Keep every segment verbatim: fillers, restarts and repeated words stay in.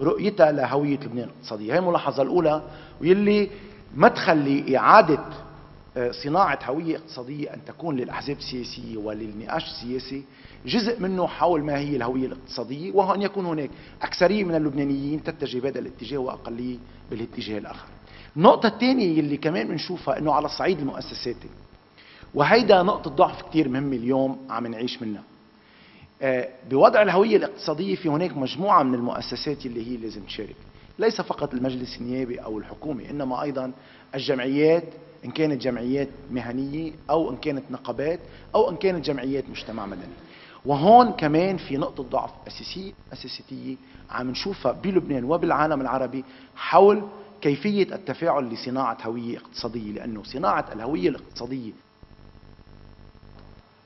برؤيتها لهوية لبنان الاقتصادية. هي الملاحظة الأولى واللي ما تخلي إعادة صناعة هوية اقتصادية أن تكون للأحزاب السياسية وللنقاش السياسي جزء منه حول ما هي الهوية الاقتصادية، وهو أن يكون هناك أكثرية من اللبنانيين تتجه بهذا الاتجاه وأقلية بالاتجاه الآخر. النقطة الثانية اللي كمان بنشوفها أنه على الصعيد المؤسساتي، وهيدا نقطة ضعف كتير مهمة اليوم عم نعيش منها. بوضع الهوية الاقتصادية في هناك مجموعة من المؤسسات اللي هي لازم تشارك، ليس فقط المجلس النيابي أو الحكومة، إنما أيضا الجمعيات، إن كانت جمعيات مهنية أو إن كانت نقابات أو إن كانت جمعيات مجتمع مدني. وهون كمان في نقطة ضعف أساسية أساسية عم نشوفها بلبنان وبالعالم العربي حول كيفية التفاعل لصناعة هوية اقتصادية، لأنه صناعة الهوية الاقتصادية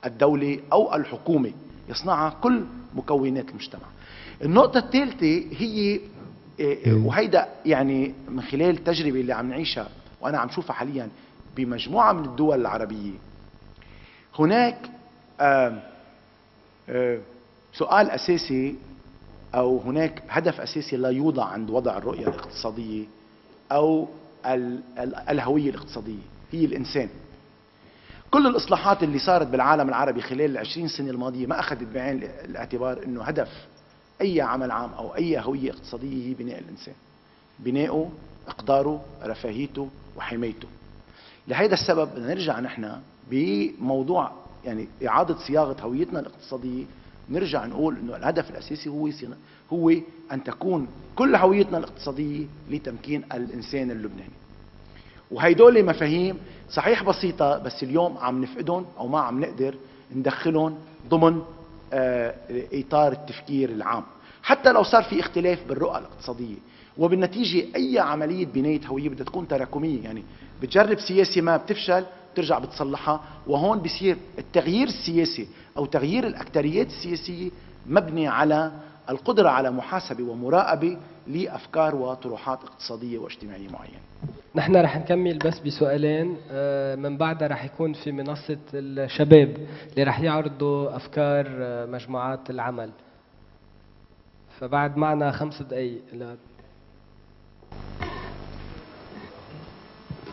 الدولة أو الحكومة يصنعها كل مكونات المجتمع. النقطة الثالثة هي، وهيدا يعني من خلال التجربة اللي عم نعيشها وأنا عم شوفها حاليا بمجموعة من الدول العربية، هناك آآ آآ سؤال أساسي أو هناك هدف أساسي لا يوضع عند وضع الرؤية الاقتصادية أو الهوية الاقتصادية، هي الإنسان. كل الإصلاحات اللي صارت بالعالم العربي خلال العشرين سنة الماضية ما أخذت بعين الاعتبار أنه هدف أي عمل عام أو أي هوية اقتصادية هي بناء الإنسان، بناؤه، إقداره، رفاهيته وحمايته. لهذا السبب بدنا نرجع نحن بموضوع يعني إعادة صياغة هويتنا الاقتصادية، نرجع نقول أنه الهدف الأساسي هو هو أن تكون كل هويتنا الاقتصادية لتمكين الإنسان اللبناني. وهيدول مفاهيم صحيح بسيطة، بس اليوم عم نفقدهم أو ما عم نقدر ندخلهم ضمن إطار التفكير العام، حتى لو صار في اختلاف بالرؤى الاقتصادية. وبالنتيجة أي عملية بناية هوية بدها تكون تراكمية، يعني بتجرب سياسي ما بتفشل بترجع بتصلحها، وهون بصير التغيير السياسي أو تغيير الأكتريات السياسية مبني على القدرة على محاسبة ومراقبة لأفكار وطروحات اقتصادية واجتماعية معينة. نحن رح نكمل بس بسؤالين، من بعدها رح يكون في منصة الشباب اللي رح يعرضوا أفكار مجموعات العمل، فبعد معنا خمس دقايق.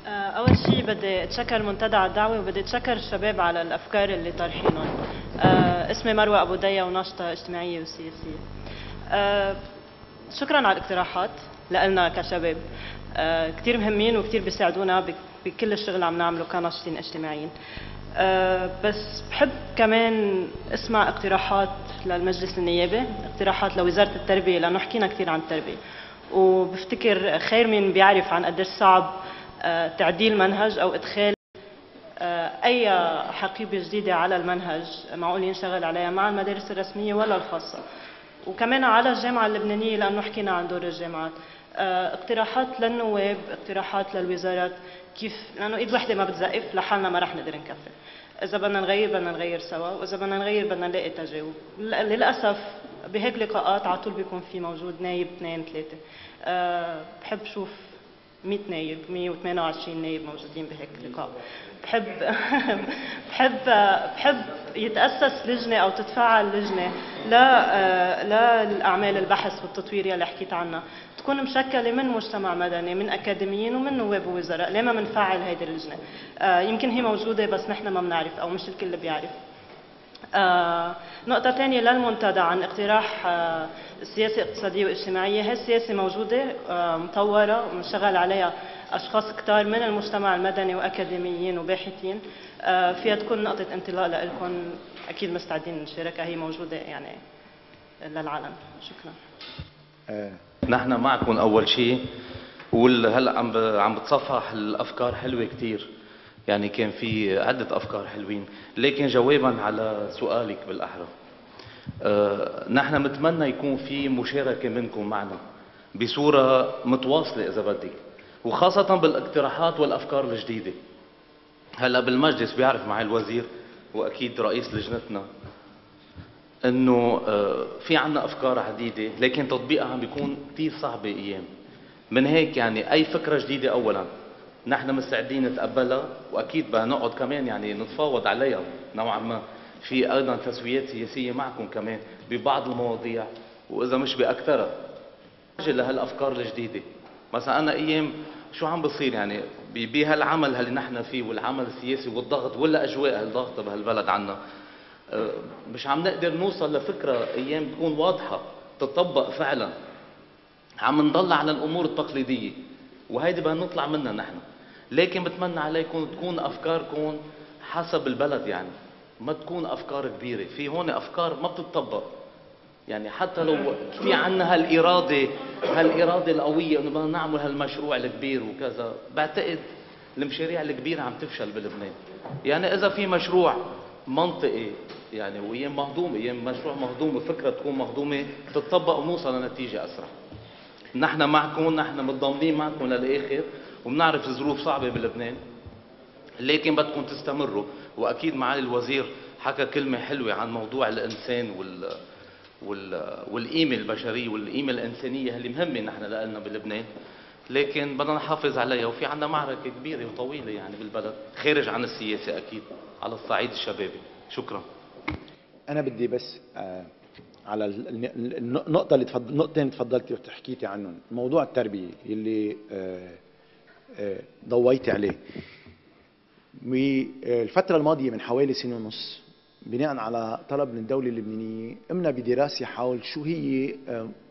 أول شيء بدي أتشكر منتدى على الدعوة، وبدي أتشكر الشباب على الأفكار اللي طارحينهم. اسمي مروة أبو ديا وناشطة اجتماعية وسياسية. شكرا على الاقتراحات لنا كشباب، آه كتير مهمين وكتير بيساعدونا بكل الشغل اللي عم نعمله كناشطين اجتماعيين. آه بس بحب كمان اسمع اقتراحات للمجلس النيابي، اقتراحات لوزارة التربية، لأنه حكينا كتير عن التربية، وبفتكر خير من بيعرف عن قديش صعب آه تعديل منهج أو إدخال آه أي حقيبة جديدة على المنهج معقول ينشغل عليها مع المدارس الرسمية ولا الخاصة، وكمان على الجامعة اللبنانية لأنه حكينا عن دور الجامعات. اقتراحات للنواب، اقتراحات للوزارات، كيف، لأنه إيد وحدة ما بتزقف، لحالنا ما رح نقدر نكفي. إذا بدنا نغير بدنا نغير سوا، وإذا بدنا نغير بدنا نلاقي تجاوب. للأسف بهيك لقاءات على طول بيكون في موجود نايب اثنين ثلاثة. أه بحب شوف مية نايب، مية وثمانية وعشرين نايب موجودين بهيك لقاء. بحب بحب بحب يتأسس لجنة أو تتفاعل لجنة لا للأعمال البحث والتطوير يلي حكيت عنها، تكون مشكلة من مجتمع مدني، من أكاديميين ومن نواب ووزراء. ليه ما بنفعل هيدي اللجنة؟ آه يمكن هي موجودة بس نحن ما بنعرف أو مش الكل بيعرف. آه نقطة ثانية للمنتدى عن اقتراح آه السياسة الاقتصادية والاجتماعية. هي السياسة موجودة آه مطورة ومشغل عليها أشخاص كتار من المجتمع المدني وأكاديميين وباحثين، آه فيها تكون نقطة انطلاق لإلكم، أكيد مستعدين نشاركها، هي موجودة يعني للعلن. شكرا. آه. نحن معكم أول شيء، وهلا عم عم بتصفح الأفكار حلوة كتير، يعني كان في عدة أفكار حلوين، لكن جوابا على سؤالك بالأحرى، أه نحن نتمنى يكون في مشاركة منكم معنا بصورة متواصلة إذا بدك، وخاصة بالاقتراحات والأفكار الجديدة. هلا بالمجلس بيعرف معي الوزير وأكيد رئيس لجنتنا إنه أه في عنا أفكار عديدة، لكن تطبيقها بيكون كتير صعب أيام. من هيك يعني أي فكرة جديدة أولا نحن مستعدين نتقبلها، واكيد بدنا نقعد كمان يعني نتفاوض عليها نوعا ما، في ايضا تسويات سياسيه معكم كمان ببعض المواضيع واذا مش باكثرها. لهالافكار الجديده. مثلا انا ايام شو عم بصير يعني بهالعمل اللي نحن فيه والعمل السياسي والضغط ولا اجواء الضغطه بهالبلد عنا، مش عم نقدر نوصل لفكره ايام تكون واضحه تطبق فعلا. عم نضل على الامور التقليديه وهيدي بدنا نطلع منها نحن، لكن بتمنى عليكم تكون افكاركم حسب البلد، يعني ما تكون افكار كبيره، في هون افكار ما بتطبق. يعني حتى لو في عنا هالاراده هالاراده القويه انه بدنا نعمل هالمشروع الكبير وكذا، بعتقد المشاريع الكبيره عم تفشل بلبنان. يعني اذا في مشروع منطقي يعني وايام مهضوم، ايام مشروع مهضوم وفكره تكون مهضومه بتطبق ونوصل لنتيجه اسرع. نحن معكم، نحن متضامنين معكم للاخر وبنعرف الظروف صعبه بلبنان، لكن بدكم تستمروا. واكيد معالي الوزير حكى كلمه حلوه عن موضوع الانسان وال والقيمة البشرية والقيمة الإنسانية اللي مهمة نحن لنا بلبنان، لكن بدنا نحافظ عليها. وفي عندنا معركة كبيرة وطويلة يعني بالبلد خارج عن السياسة أكيد على الصعيد الشبابي. شكرا. أنا بدي بس على النقطة اللي تفضل النقطتين اللي تفضلتي وحكيتي عنهم، موضوع التربية اللي ضويتي عليه. بالفترة الماضية من حوالي سنة ونص بناء على طلب من الدولة اللبنانية قمنا بدراسة حول شو هي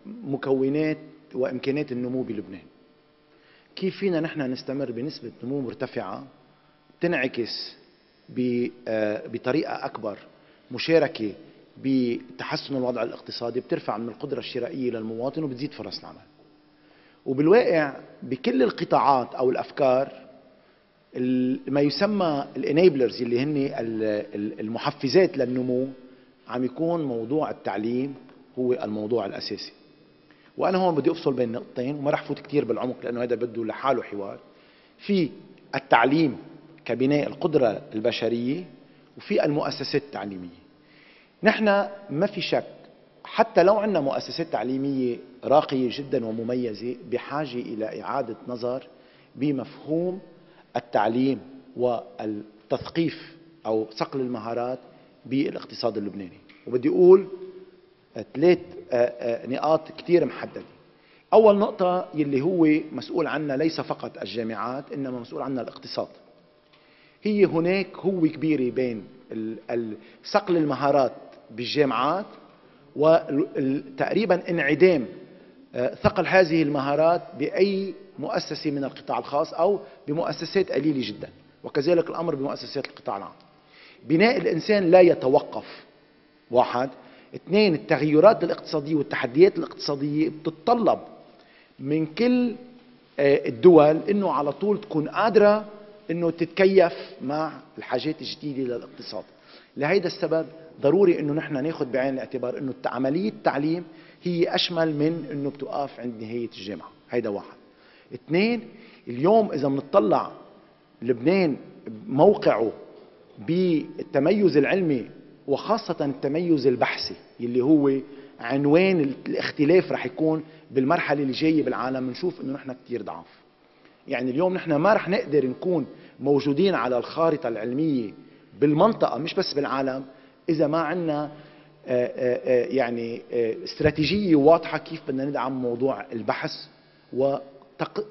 مكونات وإمكانات النمو بلبنان، كيف فينا نحن نستمر بنسبة نمو مرتفعة تنعكس بطريقة أكبر مشاركة بتحسن الوضع الاقتصادي، بترفع من القدرة الشرائية للمواطن وبتزيد فرص العمل. وبالواقع بكل القطاعات أو الأفكار ما يسمى الانيبلرز اللي هن المحفزات للنمو عم يكون موضوع التعليم هو الموضوع الاساسي. وانا هون بدي افصل بين نقطتين وما رح فوت كثير بالعمق لانه هذا بده لحاله حوار، في التعليم كبناء القدره البشريه وفي المؤسسات التعليميه. نحن ما في شك حتى لو عندنا مؤسسات تعليميه راقيه جدا ومميزه بحاجه الى اعاده نظر بمفهوم التعليم والتثقيف أو صقل المهارات بالاقتصاد اللبناني. وبدي أقول ثلاث نقاط كتير محددة. أول نقطة يلي هو مسؤول عنا ليس فقط الجامعات إنما مسؤول عنا الاقتصاد، هي هناك هو كبيرة بين صقل المهارات بالجامعات وتقريبا انعدام ثقل هذه المهارات بأي مؤسسة من القطاع الخاص أو بمؤسسات قليلة جدا، وكذلك الأمر بمؤسسات القطاع العام. بناء الإنسان لا يتوقف، واحد. اثنين، التغيرات الاقتصادية والتحديات الاقتصادية بتتطلب من كل الدول إنه على طول تكون قادرة إنه تتكيف مع الحاجات الجديدة للاقتصاد. لهذا السبب ضروري إنه نحن ناخد بعين الاعتبار إنه عملية التعليم هي أشمل من إنه بتوقف عند نهاية الجامعة، هيدا واحد. اثنين، اليوم إذا بنطلع لبنان موقعه بالتميز العلمي وخاصة التميز البحثي اللي هو عنوان الاختلاف رح يكون بالمرحلة اللي جاية بالعالم، بنشوف إنه نحن كتير ضعاف. يعني اليوم نحن ما رح نقدر نكون موجودين على الخارطة العلمية بالمنطقة مش بس بالعالم إذا ما عندنا يعني استراتيجية واضحة كيف بدنا ندعم موضوع البحث و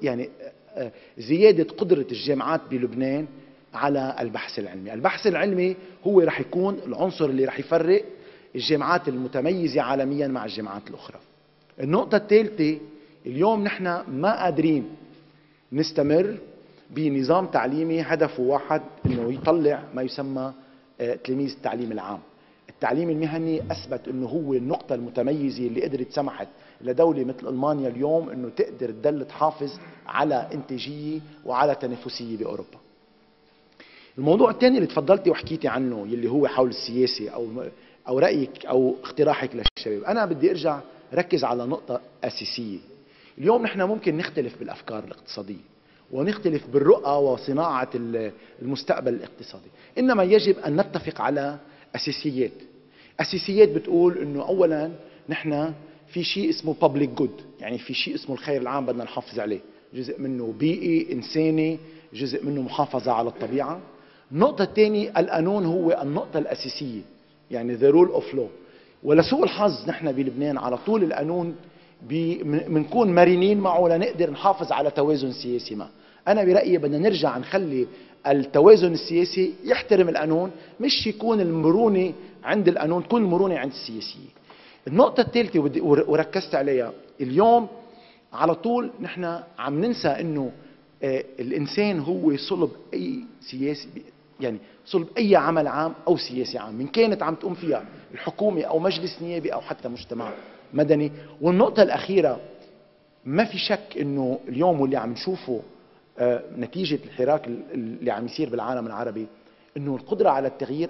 يعني زيادة قدرة الجامعات بلبنان على البحث العلمي. البحث العلمي هو رح يكون العنصر اللي رح يفرق الجامعات المتميزة عالميا مع الجامعات الأخرى. النقطة الثالثة، اليوم نحن ما قادرين نستمر بنظام تعليمي هدفه واحد انه يطلع ما يسمى تلاميذ التعليم العام. التعليم المهني اثبت انه هو النقطة المتميزة اللي قدرت سمحت لدولة مثل المانيا اليوم انه تقدر تضل تحافظ على انتاجية وعلى تنافسية باوروبا. الموضوع الثاني اللي تفضلتي وحكيتي عنه يلي هو حول السياسة او او رأيك او اقتراحك للشباب، انا بدي ارجع ركز على نقطة اساسية. اليوم نحن ممكن نختلف بالافكار الاقتصادية ونختلف بالرؤى وصناعة المستقبل الاقتصادي، انما يجب ان نتفق على اساسيات. اساسيات بتقول انه اولا نحن في شيء اسمه بابليك جود، يعني في شيء اسمه الخير العام بدنا نحافظ عليه، جزء منه بيئي انساني، جزء منه محافظه على الطبيعه. النقطه الثانيه، القانون هو النقطه الاساسيه، يعني ذا رول اوف لو. ولسوء الحظ نحن بلبنان على طول القانون بنكون مرنين معه لنقدر نحافظ على توازن سياسي ما. أنا برأيي بدنا نرجع نخلي التوازن السياسي يحترم القانون، مش يكون المرونة عند القانون، تكون المرونة عند السياسيين. النقطة الثالثة وركزت عليها اليوم، على طول نحن عم ننسى إنه الإنسان هو صلب أي سياسي، يعني صلب أي عمل عام أو سياسي عام، من كانت عم تقوم فيها الحكومة أو مجلس نيابي أو حتى مجتمع مدني. والنقطة الأخيرة، ما في شك إنه اليوم واللي عم نشوفه نتيجة الحراك اللي عم يصير بالعالم العربي، إنه القدرة على التغيير